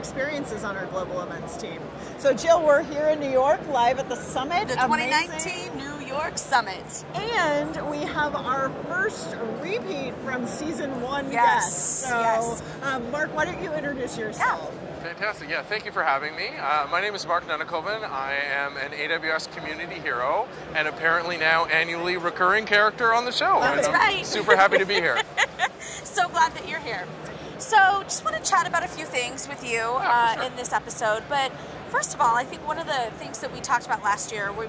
experiences on our global events team. So Jill, we're here in New York, live at the summit. The 2019 New York Summit. And we have our first repeat from season one guest. So, yes. Mark, why don't you introduce yourself? Yeah. Fantastic. Yeah, thank you for having me. My name is Mark Nunnikhoven. I am an AWS community hero and apparently now annually recurring character on the show. That's right. Super happy to be here. So glad that you're here. So just want to chat about a few things with you in this episode. But first of all, I think one of the things that we talked about last year, we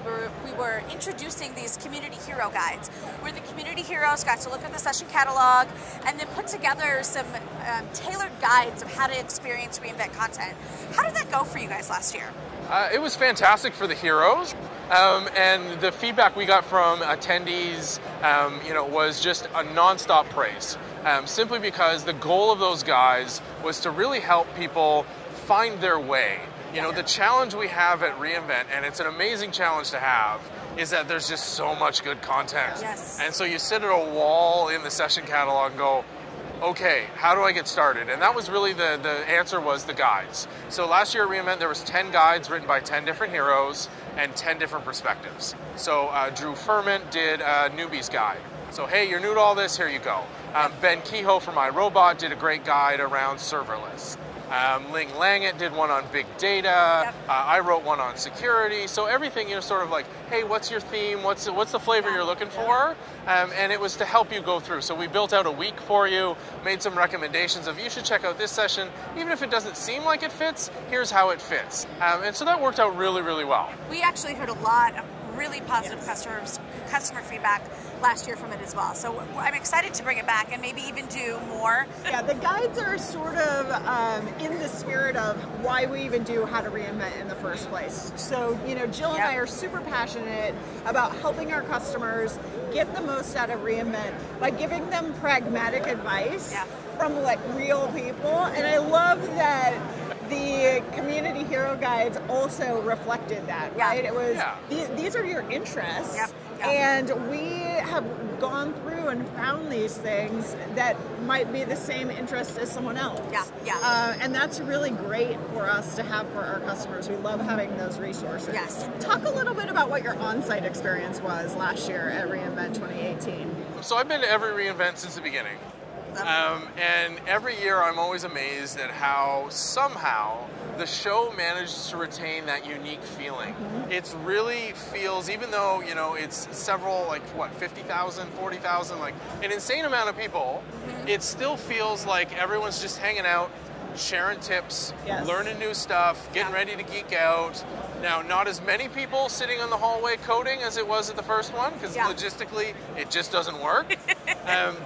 were introducing these community hero guides, where the community heroes got to look at the session catalog and then put together some tailored guides of how to experience re:Invent content. How did that go for you guys last year? It was fantastic for the heroes, and the feedback we got from attendees, was just a nonstop praise. Simply because the goal of those guys was to really help people find their way. You know, the challenge we have at re:Invent, and it's an amazing challenge to have, is that there's just so much good content. Yes. And so you sit at a wall in the session catalog and go, okay, how do I get started? And that was really the answer was the guides. So last year at re:Invent, there was 10 guides written by 10 different heroes and 10 different perspectives. So Drew Furman did a newbie's guide. So, hey, you're new to all this, here you go. Ben Kehoe from iRobot did a great guide around serverless. Ling Langett did one on big data. Yep. I wrote one on security. So everything, you know, sort of like, hey, what's your theme? What's the flavor you're looking for? And it was to help you go through. So we built out a week for you, made some recommendations of you should check out this session. Even if it doesn't seem like it fits, here's how it fits. And so that worked out really, really well. We actually heard a lot of really positive customer feedback last year from it as well. So I'm excited to bring it back and maybe even do more. Yeah, the guides are sort of in the spirit of why we even do How to re:Invent in the first place. So, you know, Jill and I are super passionate about helping our customers get the most out of re:Invent by giving them pragmatic advice from like real people. And I love that the community hero guides also reflected that, right? It was, these are your interests, and we have gone through and found these things that might be the same interest as someone else. And that's really great for us to have for our customers. We love having those resources. Yes. Talk a little bit about what your on-site experience was last year at re:Invent 2018. So I've been to every re:Invent since the beginning. And every year I'm always amazed at how somehow the show manages to retain that unique feeling. It really feels, even though, you know, it's several, like what, 50,000, 40,000, like an insane amount of people, it still feels like everyone's just hanging out, sharing tips, learning new stuff, getting ready to geek out. Now, not as many people sitting in the hallway coding as it was at the first one, because logistically, it just doesn't work.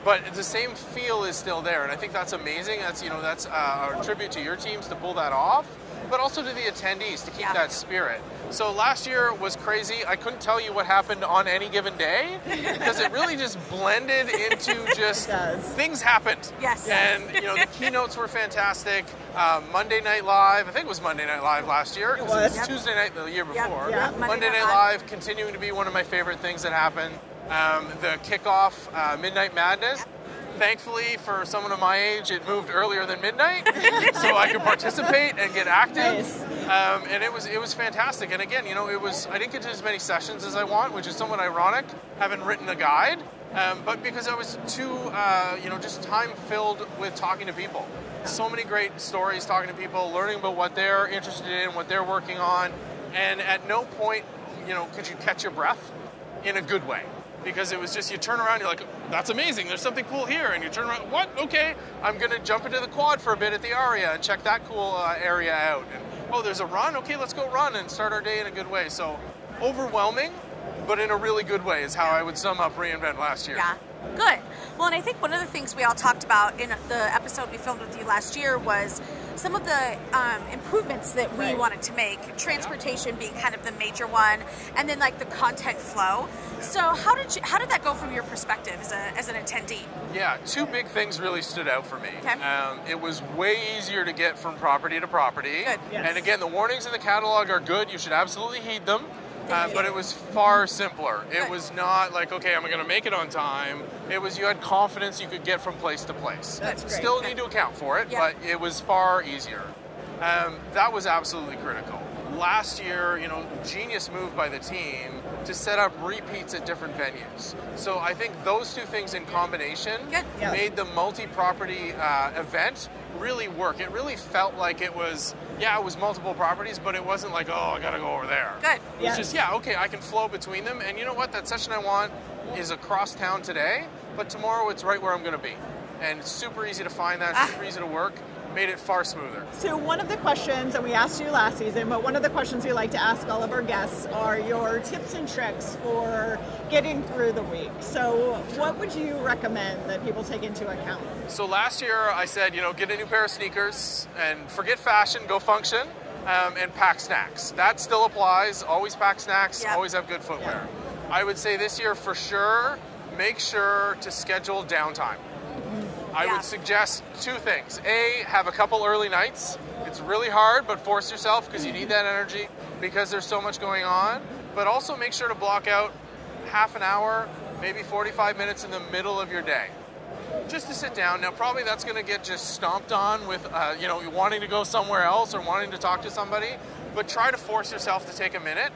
But the same feel is still there, and I think that's amazing. That's, you know, that's a tribute to your teams to pull that off, but also to the attendees to keep that spirit. So last year was crazy. I couldn't tell you what happened on any given day because it really just blended into just things happened. Yes. And you know, the keynotes were fantastic. Monday Night Live, I think it was Monday Night Live last year. It was Tuesday night the year before. Monday Night Live continuing to be one of my favorite things that happened. The kickoff, Midnight Madness. Thankfully, for someone of my age, it moved earlier than midnight, so I could participate and get active. Nice. And it was fantastic. And again, you know, it was, I didn't get to as many sessions as I want, which is somewhat ironic, having written a guide. But because I was too, just time filled with talking to people. So many great stories, talking to people, learning about what they're interested in, what they're working on, and at no point, you know, could you catch your breath in a good way. Because it was just, you turn around, you're like, that's amazing, there's something cool here. And you turn around, what? Okay, I'm gonna jump into the quad for a bit at the Aria and check that cool area out. And oh, there's a run? Okay, let's go run and start our day in a good way. So overwhelming, but in a really good way is how I would sum up re:Invent last year. Yeah, good. Well, and I think one of the things we all talked about in the episode we filmed with you last year was some of the improvements that we wanted to make, transportation being kind of the major one, and then like the content flow. So how did that go from your perspective as an attendee? Yeah, two big things really stood out for me. Okay. It was way easier to get from property to property. Good. Yes. And again, the warnings in the catalog are good. You should absolutely heed them. But it was far simpler. It was not like, okay, I'm going to make it on time. It was, you had confidence you could get from place to place. That's great. Still need to account for it, but it was far easier. That was absolutely critical. Last year, you know, genius move by the team to set up repeats at different venues. So I think those two things in combination made the multi-property event really work. It really felt like it was, it was multiple properties, but it wasn't like, oh, I gotta go over there. It was just, okay, I can flow between them. And you know what? That session I want is across town today, but tomorrow it's right where I'm gonna be. And it's super easy to find that, super easy to work. Made it far smoother. So one of the questions that we asked you last season, but one of the questions we like to ask all of our guests are your tips and tricks for getting through the week. So what would you recommend that people take into account? So last year I said, you know, get a new pair of sneakers and forget fashion, go function, and pack snacks. That still applies. Always pack snacks, always have good footwear. I would say this year for sure, make sure to schedule downtime. I would suggest two things. A, have a couple early nights. It's really hard, but force yourself because you need that energy because there's so much going on. But also make sure to block out half an hour, maybe 45 minutes in the middle of your day just to sit down. Now, probably that's going to get just stomped on with, you know, wanting to go somewhere else or wanting to talk to somebody. But try to force yourself to take a minute,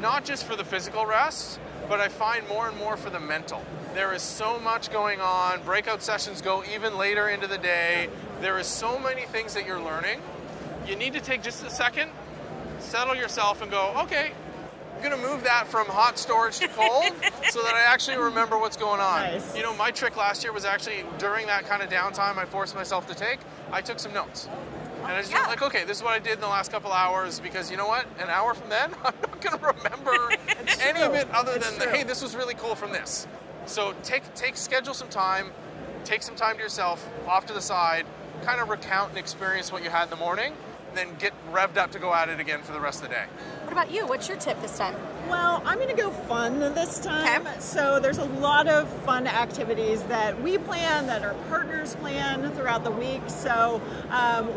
not just for the physical rest, but I find more and more for the mental. There is so much going on. Breakout sessions go even later into the day. There is so many things that you're learning. You need to take just a second, settle yourself and go, okay, I'm gonna move that from hot storage to cold so that I actually remember what's going on. Nice. You know, my trick last year was actually during that kind of downtime I forced myself to take, I took some notes. And I just went like, okay, this is what I did in the last couple hours because you know what? An hour from then, I'm not gonna remember any of it other than, the, hey, this was really cool from this. So schedule some time, take some time to yourself, off to the side, kind of recount and experience what you had in the morning, and then get revved up to go at it again for the rest of the day. What about you? What's your tip this time? Well, I'm going to go fun this time. Okay. So there's a lot of fun activities that we plan, that our partners plan throughout the week. So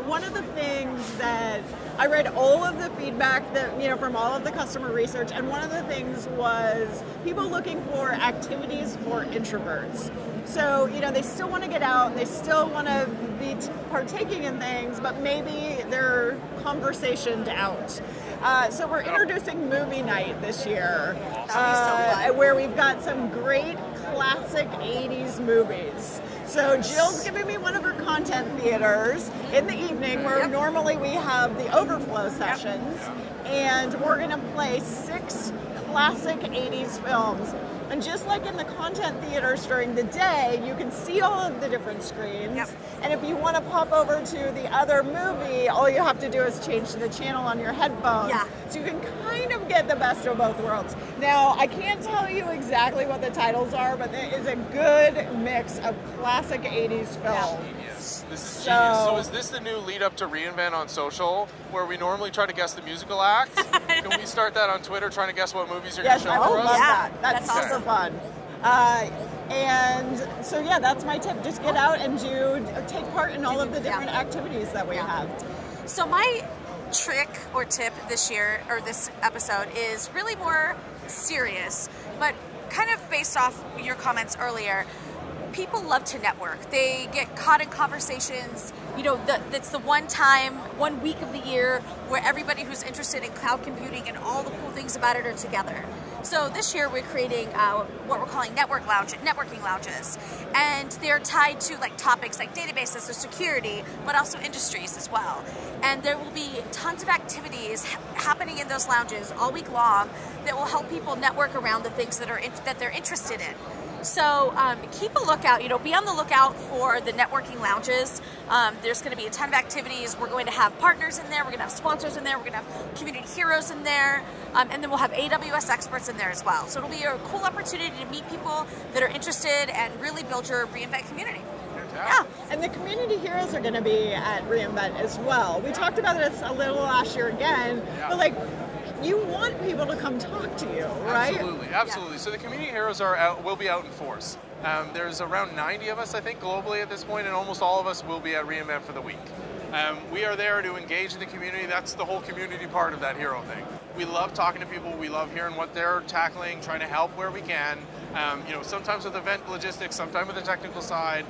one of the things that I read all of the feedback that, you know, from all of the customer research, and one of the things was people looking for activities for introverts. So, you know, they still want to get out, and they still want to be partaking in things, but maybe they're conversationed out. So we're introducing movie night this year, where we've got some great classic 80s movies. So Jill's giving me one of her content theaters in the evening where normally we have the overflow sessions, and we're going to play 6 classic 80s films. And just like in the content theaters during the day, you can see all of the different screens. And if you want to pop over to the other movie, all you have to do is change the channel on your headphones. So you can kind of get the best of both worlds. Now, I can't tell you exactly what the titles are, but it is a good mix of classic 80s films. This is genius. So is this the new lead up to re:Invent on social, where we normally try to guess the musical act? Can we start that on Twitter, trying to guess what movies you're going to show for us? That's also fun. And so, that's my tip. Just get out and take part in all of the different activities that we have. So my trick or tip this year, or this episode, is really more serious, but kind of based off your comments earlier. People love to network. They get caught in conversations. You know, that's the one time, 1 week of the year where everybody who's interested in cloud computing and all the cool things about it are together. So this year we're creating what we're calling networking lounges. And they're tied to like topics like databases, so security, but also industries as well. And there will be tons of activities happening in those lounges all week long that will help people network around the things that they're interested in. So keep a lookout, you know, be on the lookout for the networking lounges. There's going to be a ton of activities. We're going to have partners in there. We're going to have sponsors in there. We're going to have community heroes in there. And then we'll have AWS experts in there as well. So it'll be a cool opportunity to meet people that are interested and really build your re:Invent community. And the community heroes are going to be at re:Invent as well. We talked about this a little last year again, but like, you want people to come talk to you, right? Absolutely. So the community heroes will be out in force. There's around 90 of us, I think, globally at this point, and almost all of us will be at re:Invent for the week. We are there to engage in the community. That's the whole community part of that hero thing. We love talking to people. We love hearing what they're tackling, trying to help where we can. You know, sometimes with event logistics, sometimes with the technical side.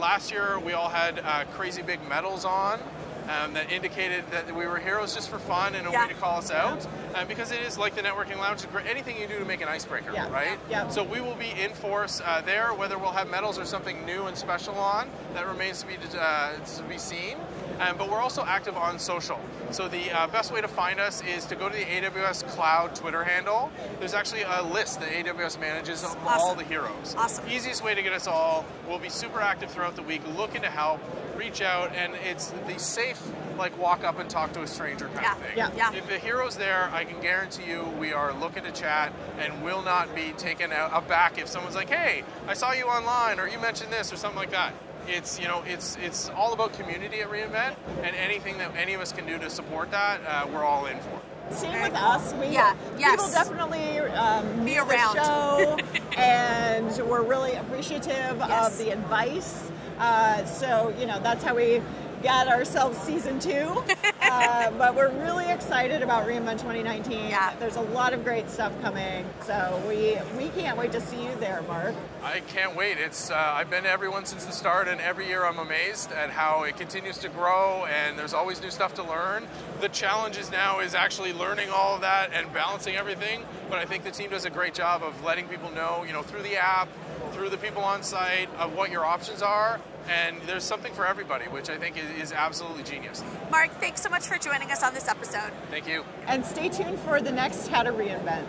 Last year, we all had crazy big medals on. that indicated that we were heroes just for fun and a way to call us out. Because it is like the networking lounge, anything you do to make an icebreaker, right? Yeah. So we will be in force there, whether we'll have medals or something new and special on, that remains to be seen. But we're also active on social. So the best way to find us is to go to the AWS Cloud Twitter handle. There's actually a list that AWS manages of all the heroes. Easiest way to get us all. We'll be super active throughout the week, looking to help, reach out, and it's the safe, like walk up and talk to a stranger kind of thing. If the hero's there, I can guarantee you we are looking to chat and will not be taken aback if someone's like, hey, I saw you online, or you mentioned this, or something like that. It's, you know, it's all about community at re:Invent, and anything that any of us can do to support that, we're all in for. Same with us. We people definitely be around the show, and we're really appreciative of the advice. So you know that's how we got ourselves season 2. But we're really excited about re:Invent 2019. There's a lot of great stuff coming, so we can't wait to see you there, Mark. I can't wait. It's I've been to everyone since the start, and every year I'm amazed at how it continues to grow, and there's always new stuff to learn. The challenge is now is actually learning all of that and balancing everything, but I think the team does a great job of letting people know, you know, through the app, through the people on site, of what your options are. And there's something for everybody, which I think is absolutely genius. Mark, thanks so much for joining us on this episode. Thank you. And stay tuned for the next How to re:Invent.